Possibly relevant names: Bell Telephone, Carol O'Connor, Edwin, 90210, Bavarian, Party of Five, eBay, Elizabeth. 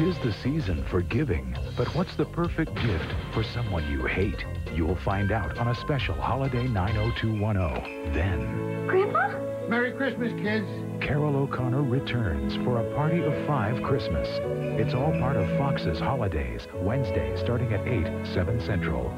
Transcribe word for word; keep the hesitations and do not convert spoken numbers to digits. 'Tis the season for giving, but what's the perfect gift for someone you hate? You'll find out on a special Holiday nine oh two one oh. Then... Grandpa? Merry Christmas, kids. Carol O'Connor returns for a Party of Five Christmas. It's all part of Fox's Holidays, Wednesday starting at eight, seven Central.